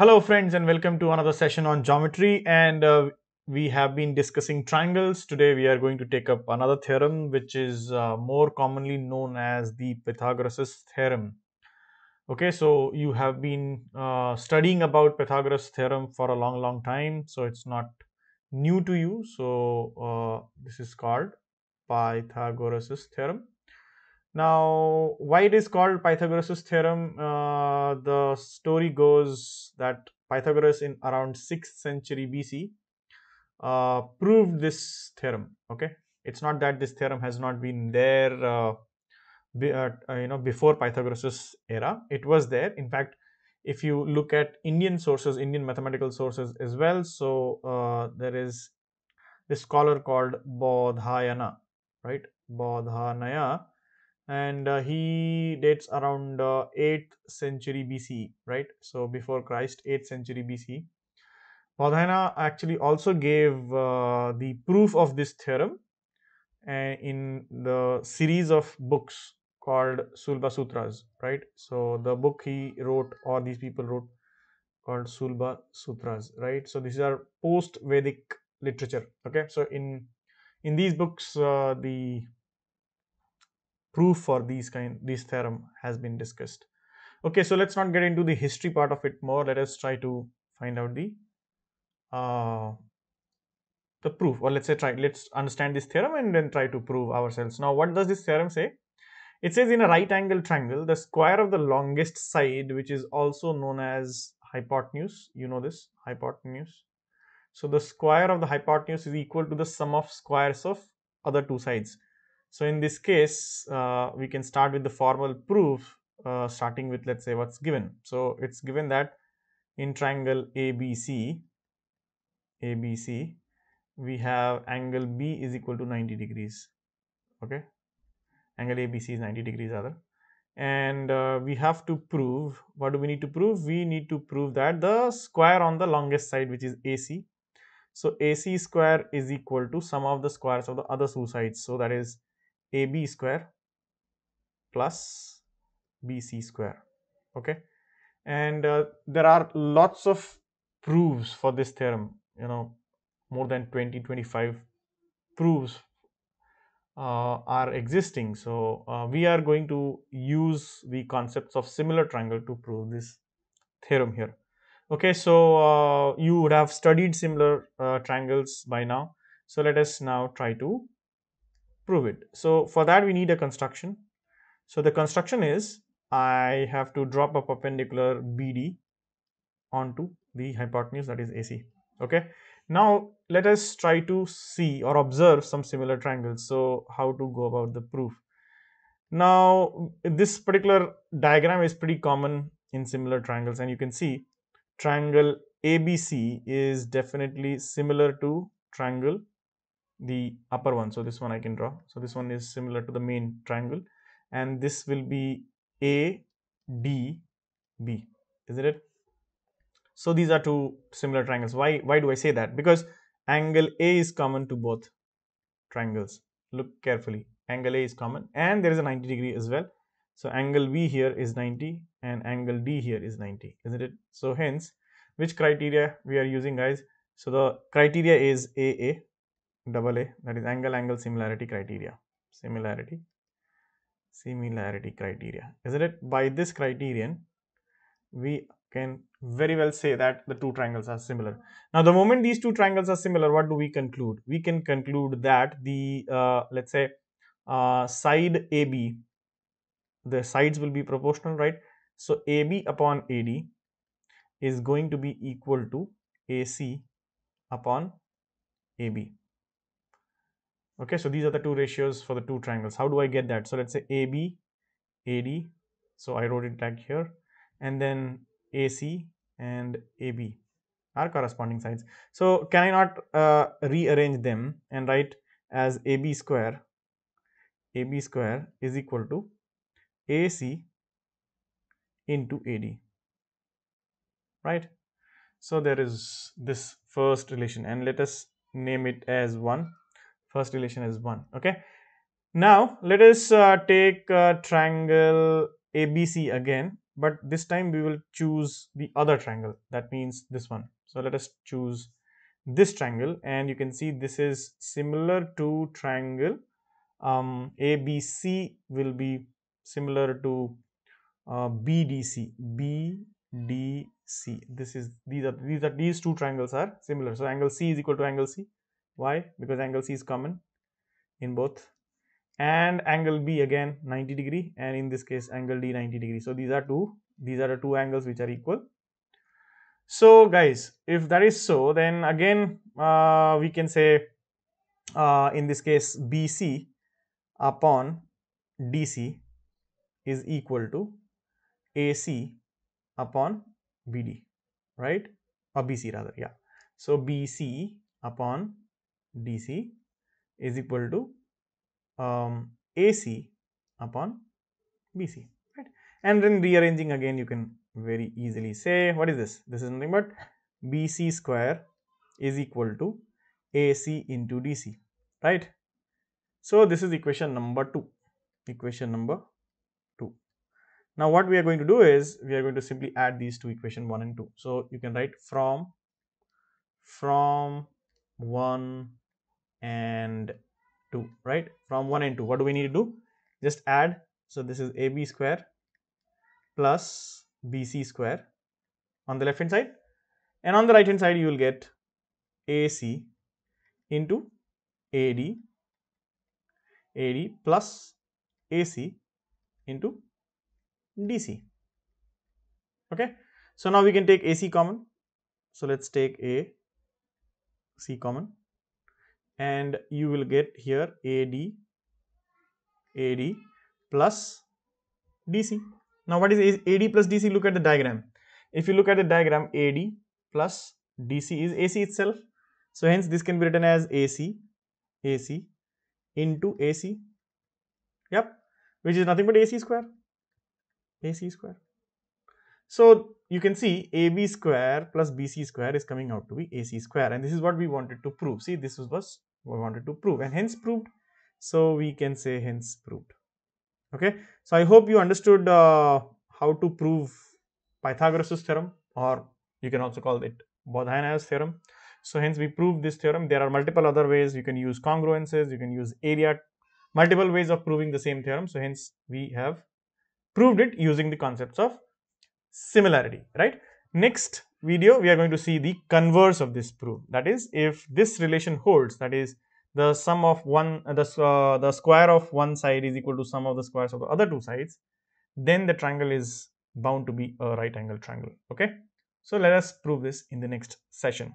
Hello friends, and welcome to another session on geometry. And we have been discussing triangles. Today we are going to take up another theorem which is more commonly known as the Pythagoras theorem. Okay, so you have been studying about Pythagoras theorem for a long time, so it's not new to you. So this is called Pythagoras theorem. Now, why it is called Pythagoras theorem? The story goes that Pythagoras in around 6th century BC proved this theorem. Okay, it's not that this theorem has not been there before Pythagoras era. It was there. In fact, if you look at Indian sources, Indian mathematical sources as well, so there is this scholar called Baudhayana, right? Baudhayana. And he dates around 8th century BCE, right? So before Christ, 8th century BCE. Baudhayana actually also gave the proof of this theorem in the series of books called Sulba Sutras, right? So the book he wrote, or these people wrote, called Sulba Sutras, right? So these are post-Vedic literature, okay? So in these books, the proof for these theorem has been discussed. Okay, so let's not get into the history part of it more. Let us try to find out the proof, or let's understand this theorem and then try to prove ourselves. Now, what does this theorem say? It says in a right angle triangle, the square of the longest side, which is also known as hypotenuse, you know this, hypotenuse. So the square of the hypotenuse is equal to the sum of squares of other two sides. So in this case, we can start with the formal proof, starting with, let's say, what's given. So it's given that in triangle ABC, we have angle B is equal to 90 degrees. Okay, angle ABC is 90 degrees rather. And we have to prove, what do we need to prove? We need to prove that the square on the longest side, which is AC. So AC square is equal to sum of the squares of the other two sides. So that is AB square plus BC square. Okay, and there are lots of proofs for this theorem, you know, more than 20-25 proofs are existing. So we are going to use the concepts of similar triangle to prove this theorem here. Okay, so you would have studied similar triangles by now, so let us now try to prove it. So for that we need a construction. So the construction is, I have to drop a perpendicular BD onto the hypotenuse, that is AC. Okay, now let us try to see or observe some similar triangles. So how to go about the proof? Now this particular diagram is pretty common in similar triangles, and you can see triangle ABC is definitely similar to triangle, the upper one. So this one I can draw. So this one is similar to the main triangle, and this will be ADB, isn't it? So these are two similar triangles. Why do I say that? Because angle A is common to both triangles. Look carefully, angle A is common, and there is a 90 degree as well. So angle B here is 90 and angle D here is 90, isn't it? So hence, which criteria we are using, guys? So the criteria is AA, double A, that is angle-angle similarity criteria, similarity criteria, isn't it? By this criterion, we can very well say that the two triangles are similar. Now, the moment these two triangles are similar, what do we conclude? We can conclude that the, let's say, side AB, the sides will be proportional, right? So AB upon AD is going to be equal to AC upon AB. Okay, so these are the two ratios for the two triangles. How do I get that? So let's say AB, AD, so I wrote it like here, and then AC and AB are corresponding sides. So can I not rearrange them and write as AB square is equal to AC into AD, right? So there is this first relation, and let us name it as 1. First relation is 1. Okay, now let us take triangle ABC again, but this time we will choose the other triangle, that means this one. So let us choose this triangle, and you can see this is similar to triangle ABC, will be similar to BDC. BDC, this is, these two triangles are similar. So angle C is equal to angle C. Why? Because angle C is common in both, and angle B again 90 degree, and in this case angle D 90 degree. So these are the two angles which are equal. So guys, if that is so, then again we can say in this case BC upon DC is equal to AC upon BD, right? Or BC rather, yeah. So BC upon DC is equal to AC upon BC, right? And then rearranging again, you can very easily say, what is this? This is nothing but BC square is equal to AC into DC, right? So this is equation number 2. Equation number 2. Now what we are going to do is, we are going to simply add these two, equation 1 and 2. So you can write from 1 and 2, right? From 1 and 2, what do we need to do? Just add. So this is AB square plus BC square on the left hand side, and on the right hand side you will get AC into AD plus AC into DC. Okay, so now we can take AC common. So let's take AC common, and you will get here AD plus DC. Now what is AD plus DC? Look at the diagram. If you look at the diagram, AD plus DC is AC itself. So hence this can be written as AC into AC, yep, which is nothing but AC square. So you can see AB square plus BC square is coming out to be AC square, and this is what we wanted to prove. See, this was what we wanted to prove, and hence proved. So we can say hence proved. Okay, so I hope you understood how to prove Pythagoras' theorem, or you can also call it Baudhayana's theorem. So hence we proved this theorem. There are multiple other ways. You can use congruences, you can use area, multiple ways of proving the same theorem. So hence we have proved it using the concepts of similarity, right? Next video we are going to see the converse of this proof. That is, if this relation holds, that is, the sum of the square of one side is equal to sum of the squares of the other two sides, then the triangle is bound to be a right angle triangle. Okay, so let us prove this in the next session.